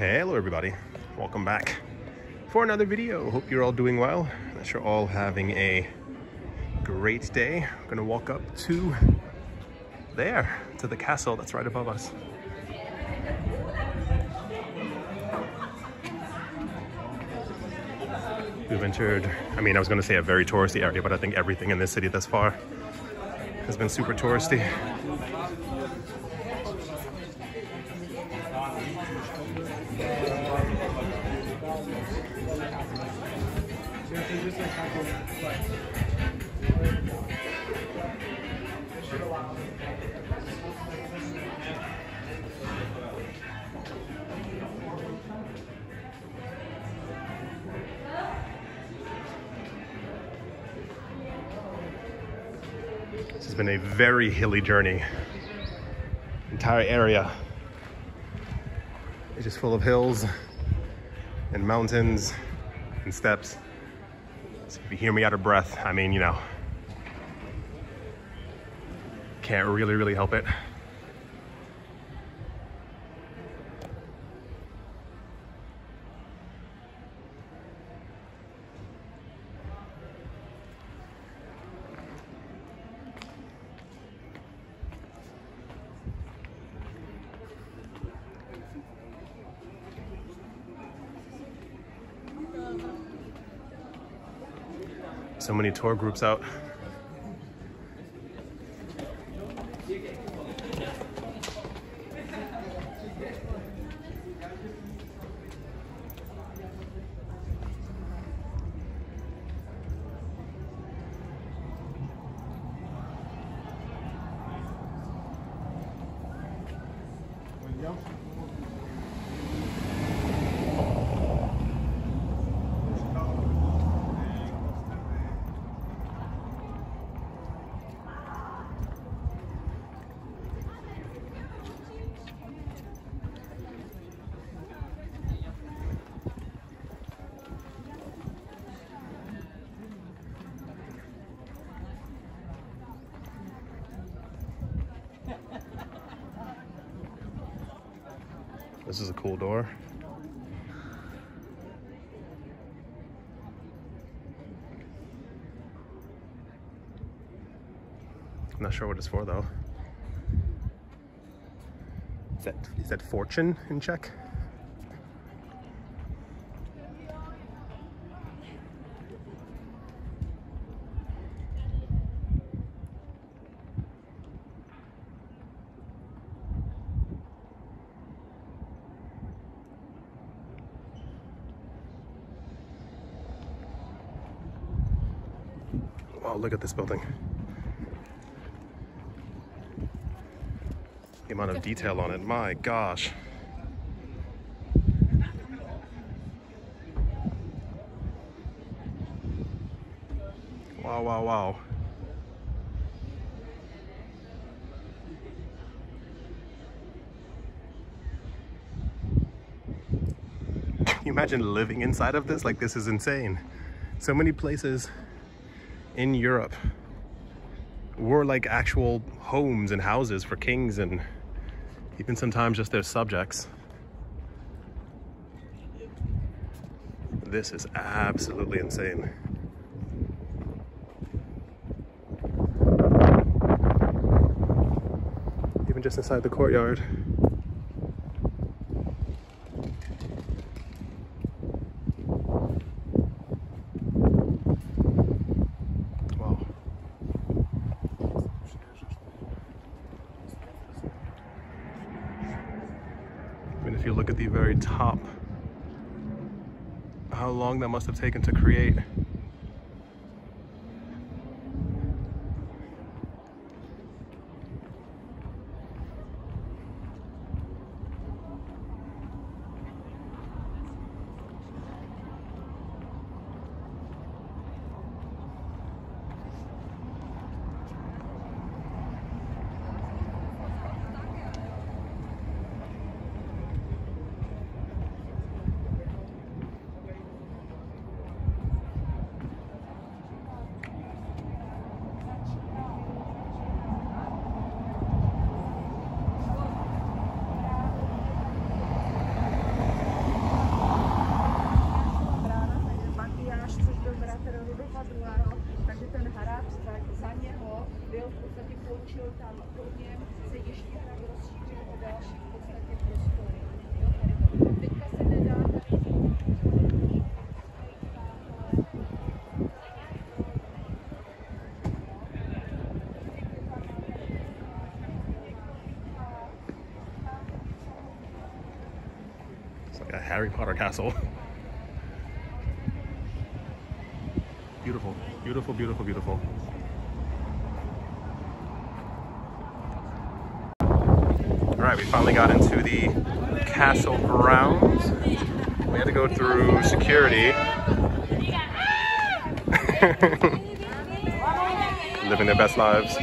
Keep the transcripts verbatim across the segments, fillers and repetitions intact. Hello everybody, welcome back for another video. Hope you're all doing well, that you're all having a great day. I'm gonna walk up to there, to the castle that's right above us. We've entered, I mean I was gonna say a very touristy area, but I think everything in this city thus far has been super touristy. This has been a very hilly journey. Entire area is just full of hills and mountains and steps. So if you hear me out of breath, I mean, you know, can't really, really help it. So many tour groups out. This is a cool door. I'm not sure what it's for though. Is that, is that fortune in Czech? Wow, look at this building. The amount of detail on it, my gosh. Wow, wow, wow. Can you imagine living inside of this? Like, this is insane. So many places in Europe were like actual homes and houses for kings and even sometimes just their subjects. This is absolutely insane. Even just inside the courtyard. If you look at the very top, how long that must have taken to create. projížděl tam po něm, se ještě tak rozšířil o další v podstatě prostory. Jo, tady to. Teďka se nedá tady říct. It's like a Harry Potter castle. Beautiful, beautiful, beautiful, beautiful. Alright, we finally got into the castle grounds. We had to go through security. Living their best lives.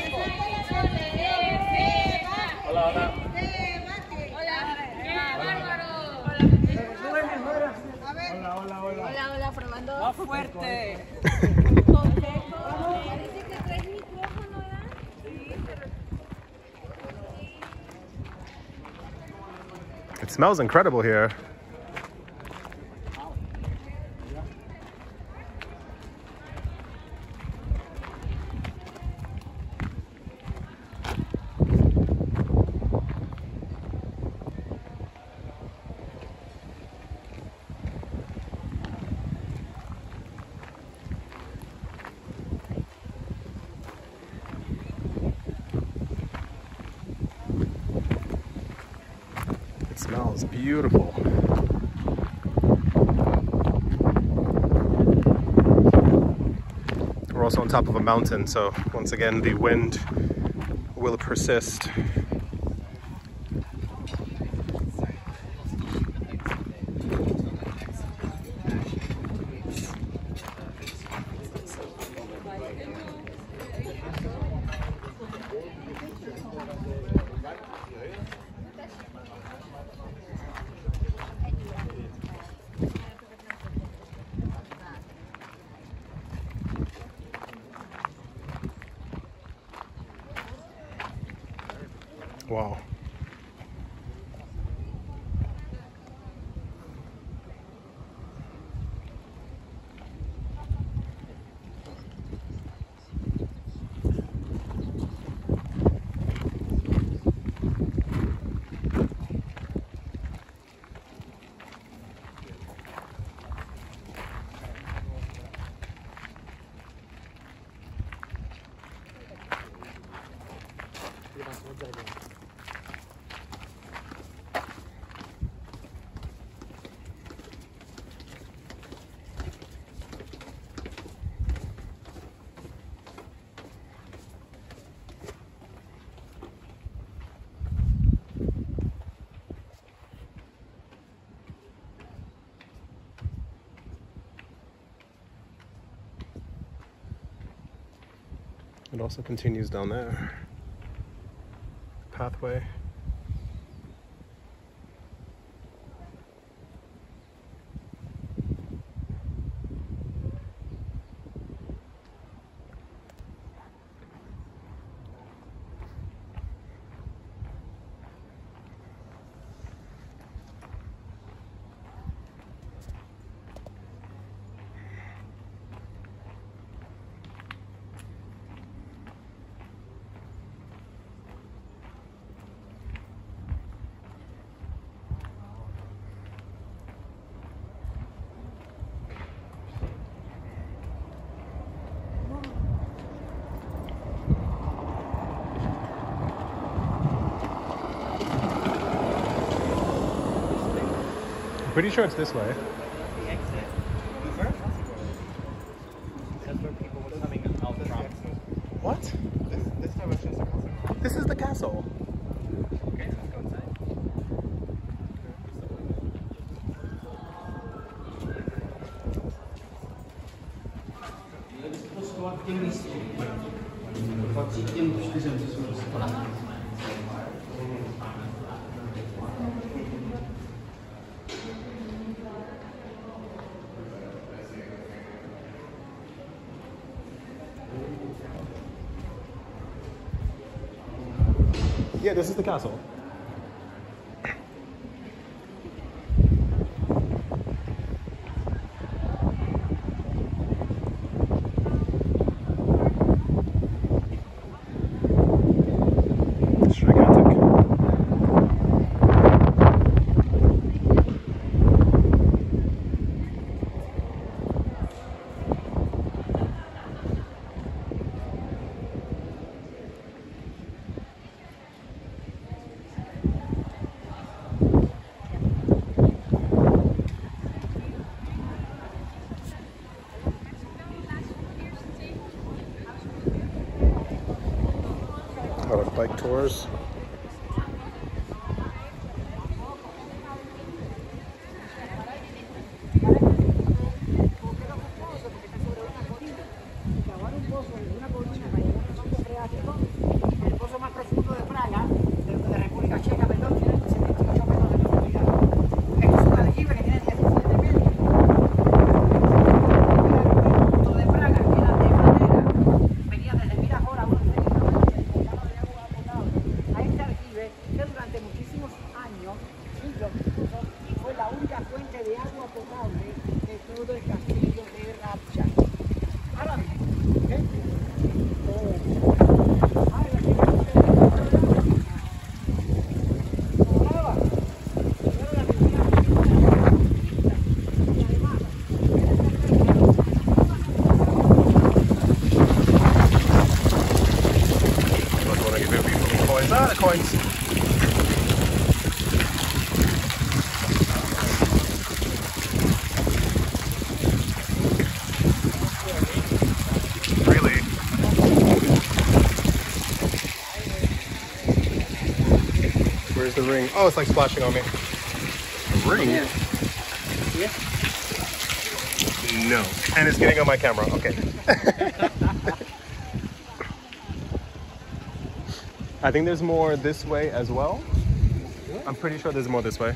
It smells incredible here. It smells beautiful. We're also on top of a mountain, so once again the wind will persist. Wow. It also continues down there, the pathway. Pretty sure it's this way. The exit. That's where people were coming out from. What? This, this direction is the castle. This is the castle. Okay, let's go inside. Yeah, this is the castle. tours. The ring. Oh, it's like splashing on me. A ring? Yeah. Yeah. No. And it's getting on my camera. Okay. I think there's more this way as well. I'm pretty sure there's more this way.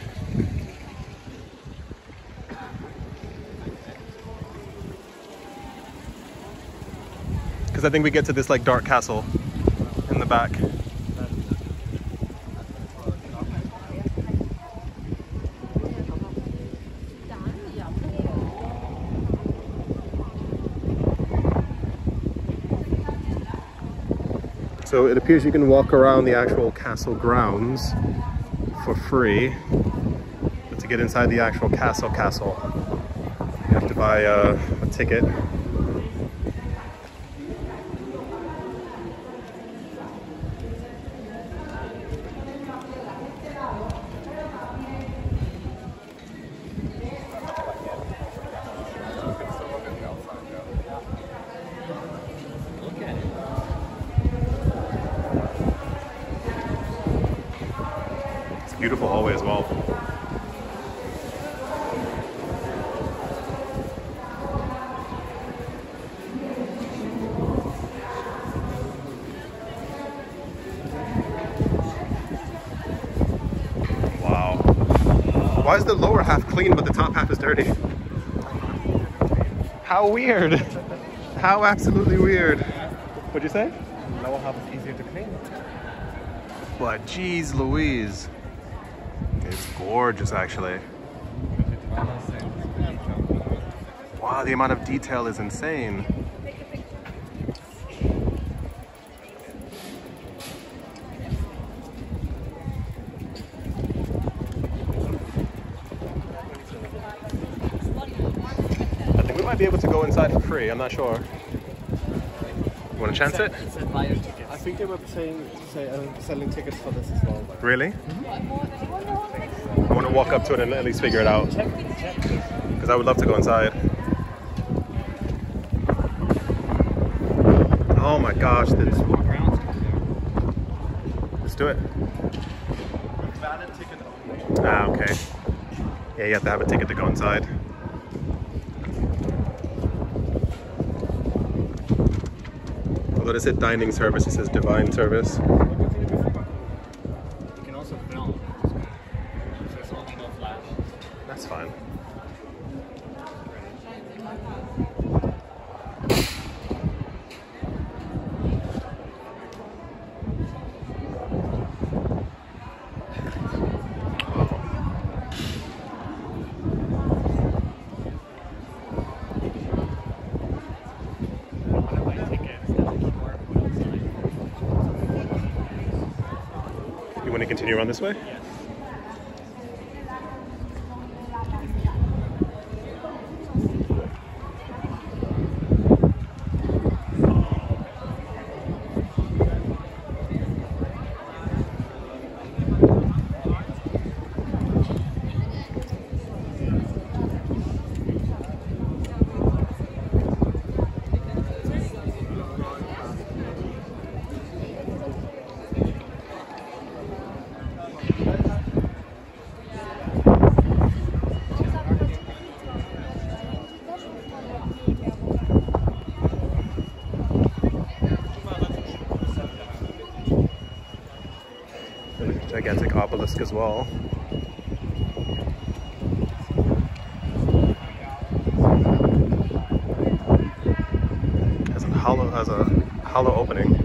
Because I think we get to this like dark castle in the back. So it appears you can walk around the actual castle grounds for free, but to get inside the actual castle castle, you have to buy a, a ticket. Beautiful hallway as well. Wow. Why is the lower half clean but the top half is dirty? How weird. How absolutely weird. What'd you say? The lower half is easier to clean. But geez Louise. It's gorgeous, actually. Wow, the amount of detail is insane. I think we might be able to go inside for free. I'm not sure. You want to chance it? I think they were saying, say, uh, selling tickets for this as well. But... Really? Mm-hmm. I want to walk up to it and at least figure it out, because I would love to go inside. Oh my gosh, this walk around. Let's do it. Ah, okay. Yeah, you have to have a ticket to go inside. Although it said dining service, it says divine service. That's fine. You want to continue around this way? Yes. dusk as well. It has a hollow, has a hollow opening.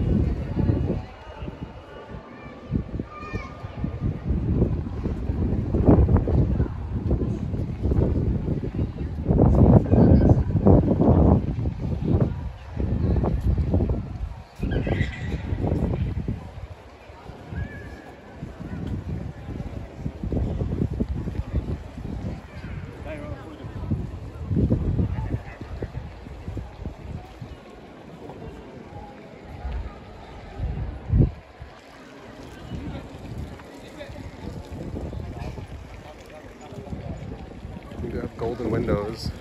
Golden windows.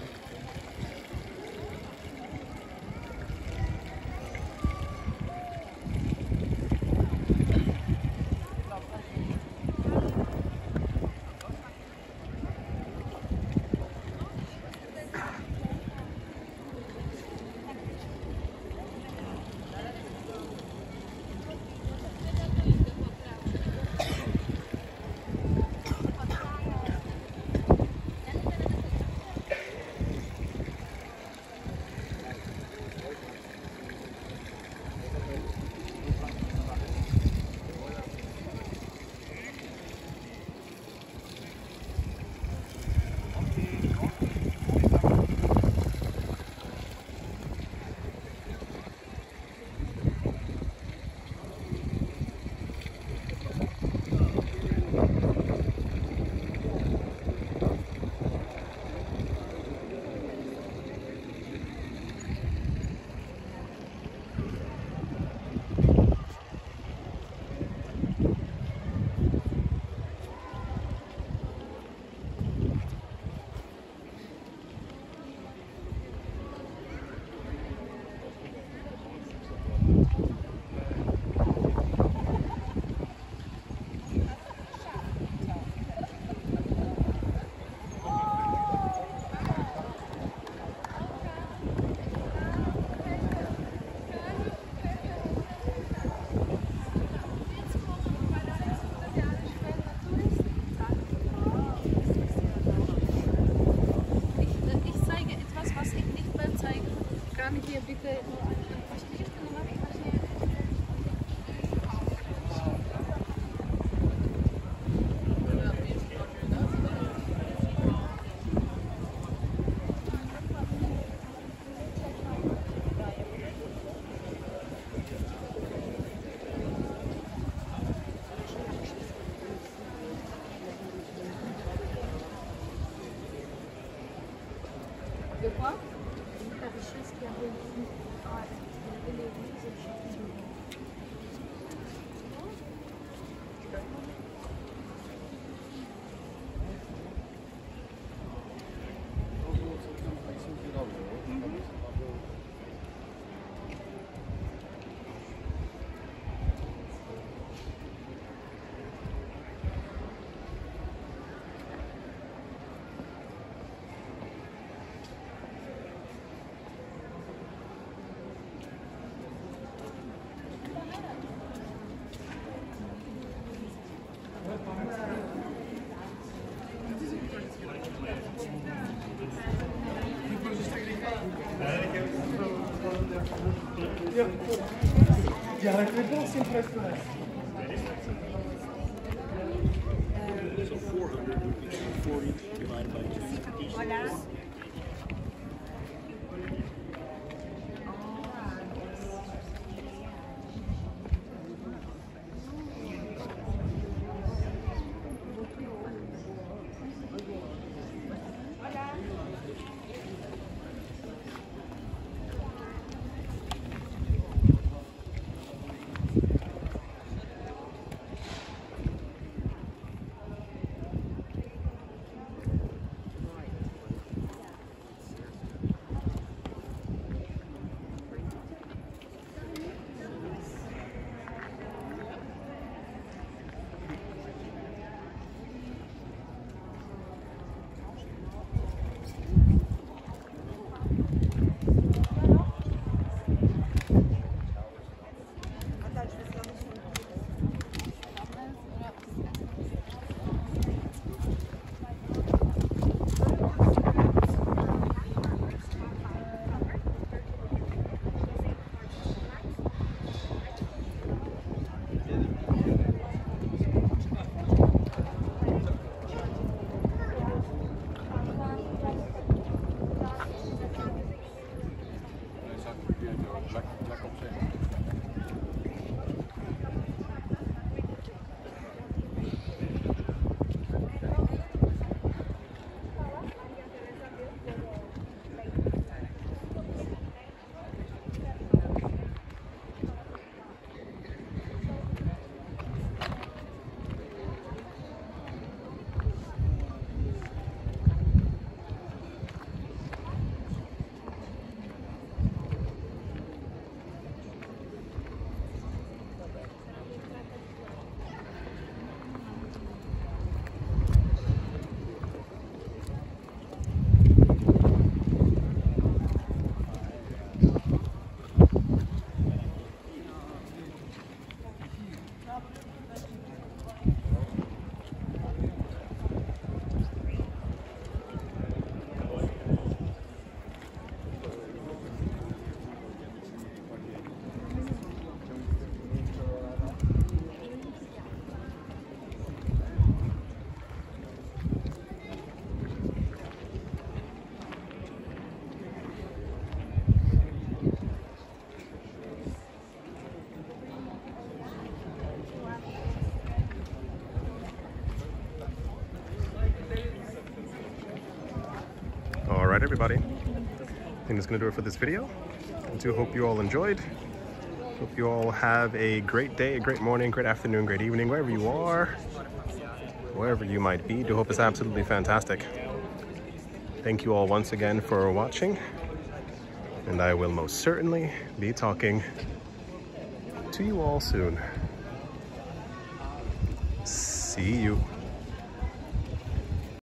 So four hundred would be two forty divided by two fifty. Voilà. Alright everybody, I think that's going to do it for this video. I do hope you all enjoyed. Hope you all have a great day, a great morning, great afternoon, great evening, wherever you are, wherever you might be. Do hope it's absolutely fantastic. Thank you all once again for watching, and I will most certainly be talking to you all soon. See you.